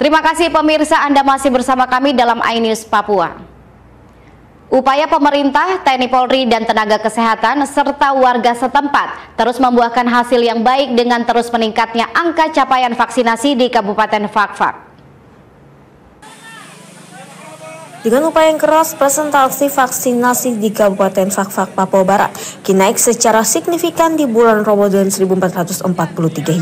Terima kasih pemirsa, Anda masih bersama kami dalam iNews Papua. Upaya pemerintah, TNI Polri, dan tenaga kesehatan serta warga setempat terus membuahkan hasil yang baik dengan terus meningkatnya angka capaian vaksinasi di Kabupaten Fakfak. Dengan upaya yang keras, presentasi vaksinasi di Kabupaten Fakfak, Papua Barat kini naik secara signifikan di bulan Ramadan 1443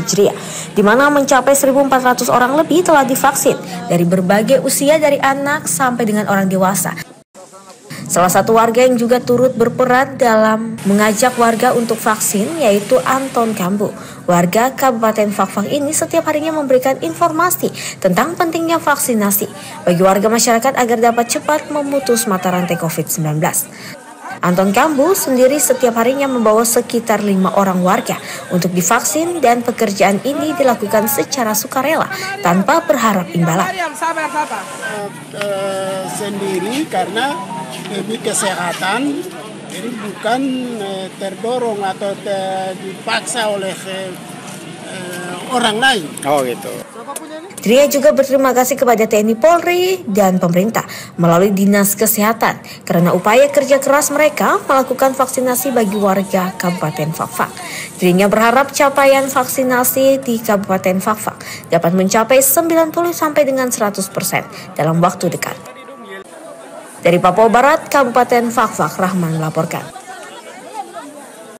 Hijriah, di mana mencapai 1.400 orang lebih telah divaksin dari berbagai usia, dari anak sampai dengan orang dewasa. Salah satu warga yang juga turut berperan dalam mengajak warga untuk vaksin yaitu Anton Kambo. Warga Kabupaten Fakfak ini setiap harinya memberikan informasi tentang pentingnya vaksinasi bagi warga masyarakat agar dapat cepat memutus mata rantai COVID-19. Anton Kambo sendiri setiap harinya membawa sekitar 5 orang warga untuk divaksin dan pekerjaan ini dilakukan secara sukarela tanpa berharap imbalan. Sendiri karena demi kesehatan. Jadi bukan terdorong atau dipaksa oleh orang lain. Oh gitu. Tria juga berterima kasih kepada TNI Polri dan pemerintah melalui Dinas Kesehatan karena upaya kerja keras mereka melakukan vaksinasi bagi warga Kabupaten Fakfak. Trinya berharap capaian vaksinasi di Kabupaten Fakfak dapat mencapai 90 sampai dengan 100% dalam waktu dekat. Dari Papua Barat, Kabupaten Fakfak, Rahman melaporkan.